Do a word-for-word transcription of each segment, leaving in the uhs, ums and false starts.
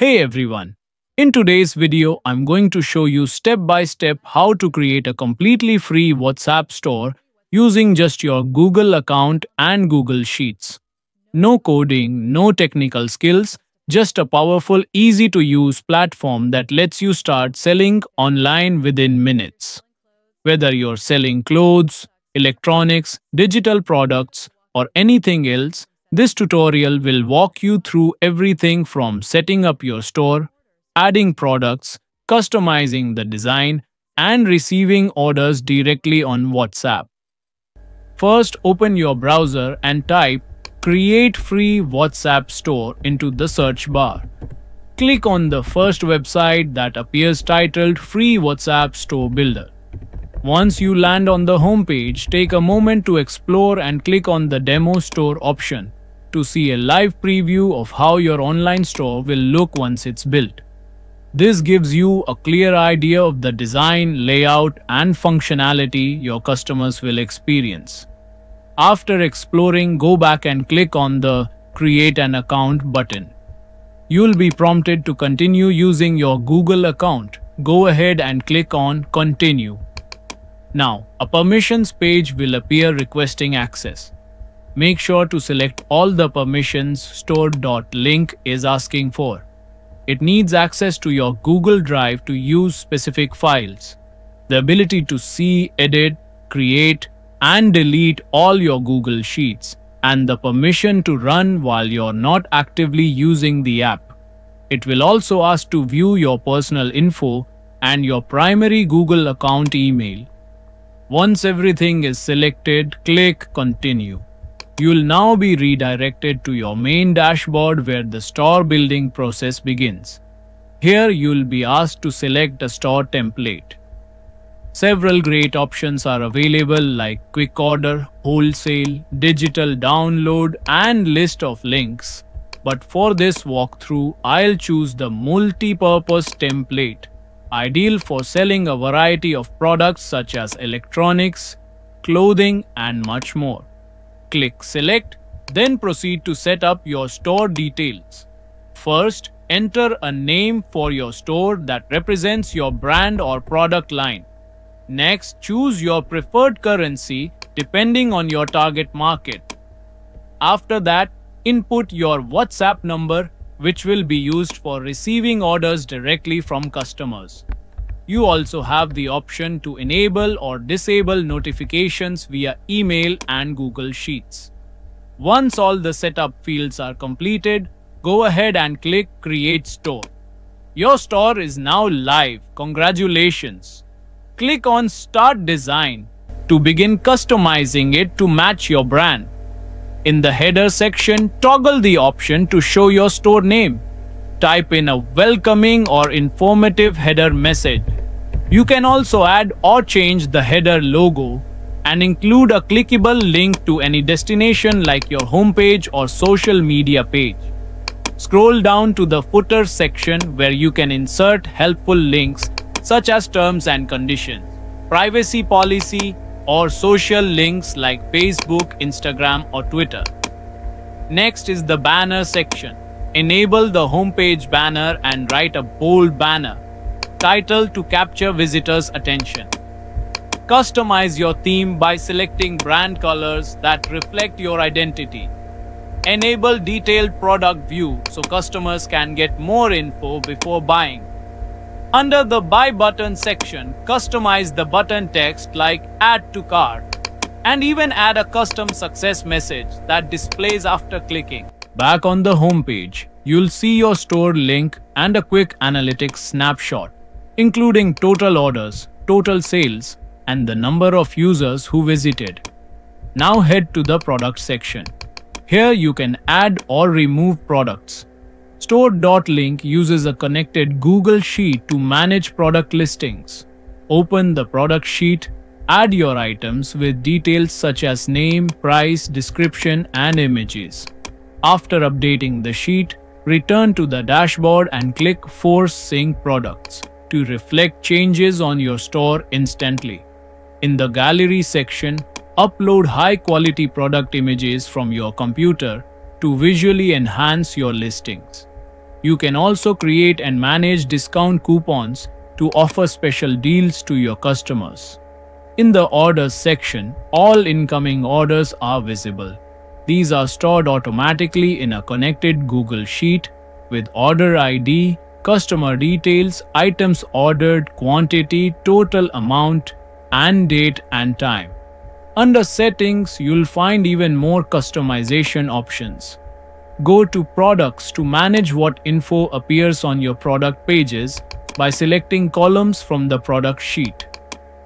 Hey everyone! In today's video, I'm going to show you step-by-step how to create a completely free WhatsApp store using just your Google account and Google Sheets. No coding, no technical skills, just a powerful, easy-to-use platform that lets you start selling online within minutes. Whether you're selling clothes, electronics, digital products, or anything else, this tutorial will walk you through everything from setting up your store, adding products, customizing the design, and receiving orders directly on WhatsApp. First, open your browser and type Create Free WhatsApp Store into the search bar. Click on the first website that appears titled Free WhatsApp Store Builder. Once you land on the homepage, take a moment to explore and click on the Demo Store option to see a live preview of how your online store will look once it's built. This gives you a clear idea of the design, layout, and functionality your customers will experience. After exploring, go back and click on the Create an Account button. You'll be prompted to continue using your Google account. Go ahead and click on Continue. Now, a permissions page will appear requesting access. Make sure to select all the permissions store dot link is asking for. It needs access to your Google Drive to use specific files, the ability to see, edit, create, and delete all your Google Sheets, and the permission to run while you're not actively using the app. It will also ask to view your personal info and your primary Google account email. Once everything is selected, click Continue. You'll now be redirected to your main dashboard where the store building process begins. Here, you'll be asked to select a store template. Several great options are available like Quick Order, Wholesale, Digital Download, and List of Links. But for this walkthrough, I'll choose the Multi-Purpose template, ideal for selling a variety of products such as electronics, clothing, and much more. Click Select, then proceed to set up your store details. First, enter a name for your store that represents your brand or product line. Next, choose your preferred currency depending on your target market. After that, input your WhatsApp number, which will be used for receiving orders directly from customers. You also have the option to enable or disable notifications via email and Google Sheets. Once all the setup fields are completed, go ahead and click Create Store. Your store is now live. Congratulations! Click on Start Design to begin customizing it to match your brand. In the header section, toggle the option to show your store name. Type in a welcoming or informative header message. You can also add or change the header logo and include a clickable link to any destination like your homepage or social media page. Scroll down to the footer section where you can insert helpful links such as terms and conditions, privacy policy, or social links like Facebook, Instagram, or Twitter. Next is the banner section. Enable the homepage banner and write a bold banner title to capture visitors' attention. Customize your theme by selecting brand colors that reflect your identity. Enable detailed product view so customers can get more info before buying. Under the Buy Button section, customize the button text like Add to Cart and even add a custom success message that displays after clicking. Back on the homepage, you'll see your store link and a quick analytics snapshot, including total orders, total sales, and the number of users who visited. Now head to the Product section. Here you can add or remove products. store dot link uses a connected Google Sheet to manage product listings. Open the product sheet, add your items with details such as name, price, description, and images. After updating the sheet, return to the dashboard and click Force Sync Products to reflect changes on your store instantly. In the Gallery section, upload high-quality product images from your computer to visually enhance your listings. You can also create and manage discount coupons to offer special deals to your customers. In the orders section, all incoming orders are visible. These are stored automatically in a connected Google Sheet with order I D, customer details, items ordered, quantity, total amount, and date and time. Under Settings, you'll find even more customization options. Go to Products to manage what info appears on your product pages by selecting columns from the product sheet.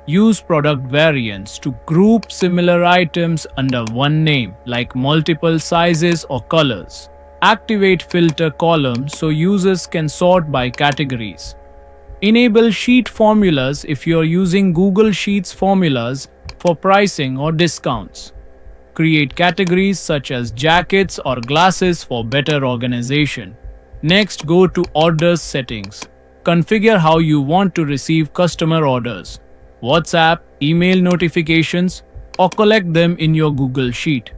Use product variants to group similar items under one name, like multiple sizes or colors. Activate filter column so users can sort by categories. Enable sheet formulas if you're using Google Sheets formulas for pricing or discounts. Create categories such as jackets or glasses for better organization. Next, go to Orders settings. Configure how you want to receive customer orders, WhatsApp, email notifications, or collect them in your Google Sheet.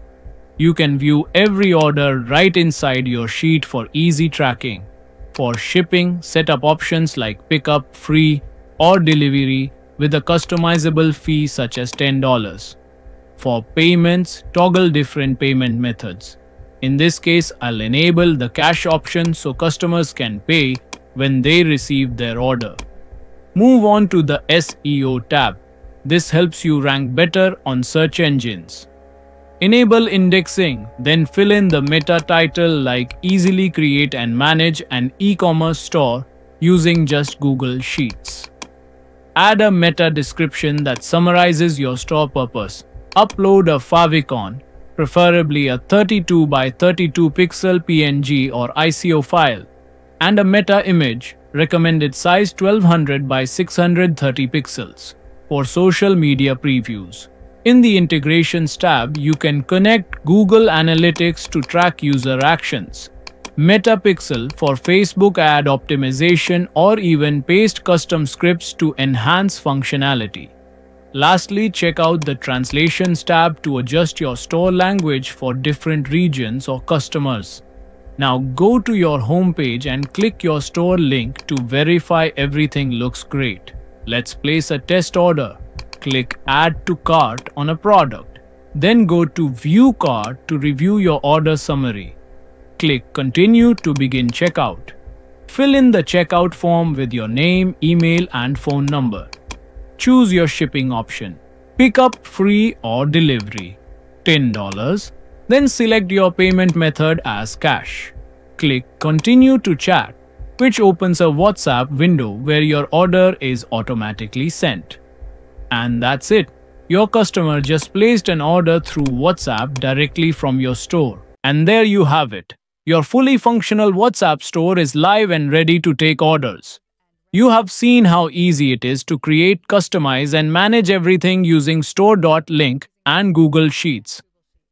You can view every order right inside your sheet for easy tracking. For shipping, set up options like pickup, free, or delivery with a customizable fee such as ten dollars. For payments, toggle different payment methods. In this case, I'll enable the cash option so customers can pay when they receive their order. Move on to the S E O tab. This helps you rank better on search engines. Enable indexing, then fill in the meta title like easily create and manage an e-commerce store using just Google Sheets. Add a meta description that summarizes your store purpose. Upload a favicon, preferably a thirty-two by thirty-two pixel P N G or I C O file, and a meta image, recommended size twelve hundred by six hundred thirty pixels, for social media previews. In the Integrations tab, you can connect Google Analytics to track user actions, Meta Pixel for Facebook ad optimization, or even paste custom scripts to enhance functionality. Lastly, check out the Translations tab to adjust your store language for different regions or customers. Now go to your homepage and click your store link to verify everything looks great. Let's place a test order. Click Add to Cart on a product. Then go to View Cart to review your order summary. Click Continue to begin checkout. Fill in the checkout form with your name, email, and phone number. Choose your shipping option. Pick up, free, or delivery. ten dollars. Then select your payment method as cash. Click Continue to Chat, which opens a WhatsApp window where your order is automatically sent. And that's it. Your customer just placed an order through WhatsApp directly from your store. And there you have it. Your fully functional WhatsApp store is live and ready to take orders. You have seen how easy it is to create, customize, and manage everything using store dot link and Google Sheets.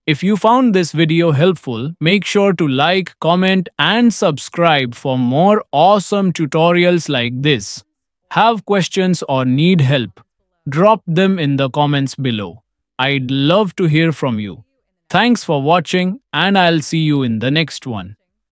If you found this video helpful, make sure to like, comment, and subscribe for more awesome tutorials like this. Have questions or need help? Drop them in the comments below. I'd love to hear from you. Thanks for watching, and I'll see you in the next one.